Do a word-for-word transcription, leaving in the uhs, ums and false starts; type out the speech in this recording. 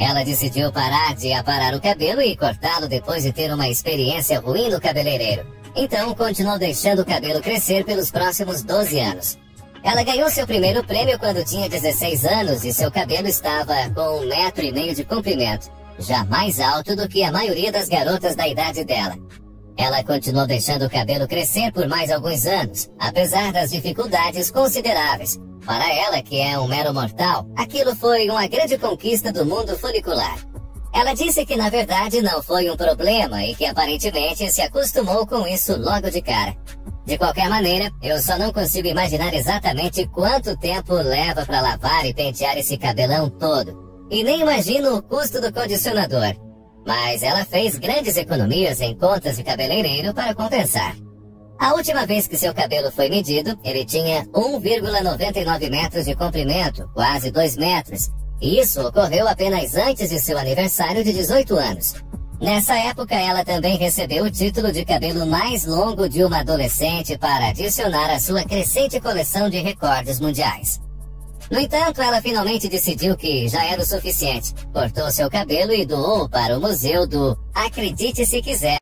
Ela decidiu parar de aparar o cabelo e cortá-lo depois de ter uma experiência ruim no cabeleireiro. Então, continuou deixando o cabelo crescer pelos próximos doze anos. Ela ganhou seu primeiro prêmio quando tinha dezesseis anos e seu cabelo estava com um metro e meio de comprimento, já mais alto do que a maioria das garotas da idade dela. Ela continuou deixando o cabelo crescer por mais alguns anos, apesar das dificuldades consideráveis. Para ela, que é um mero mortal, aquilo foi uma grande conquista do mundo folicular. Ela disse que na verdade não foi um problema e que aparentemente se acostumou com isso logo de cara. De qualquer maneira, eu só não consigo imaginar exatamente quanto tempo leva para lavar e pentear esse cabelão todo. E nem imagino o custo do condicionador. Mas ela fez grandes economias em contas de cabeleireiro para compensar. A última vez que seu cabelo foi medido, ele tinha um vírgula noventa e nove metros de comprimento, quase dois metros. E isso ocorreu apenas antes de seu aniversário de dezoito anos. Nessa época, ela também recebeu o título de cabelo mais longo de uma adolescente para adicionar à sua crescente coleção de recordes mundiais. No entanto, ela finalmente decidiu que já era o suficiente, cortou seu cabelo e doou para o museu do Acredite Se Quiser.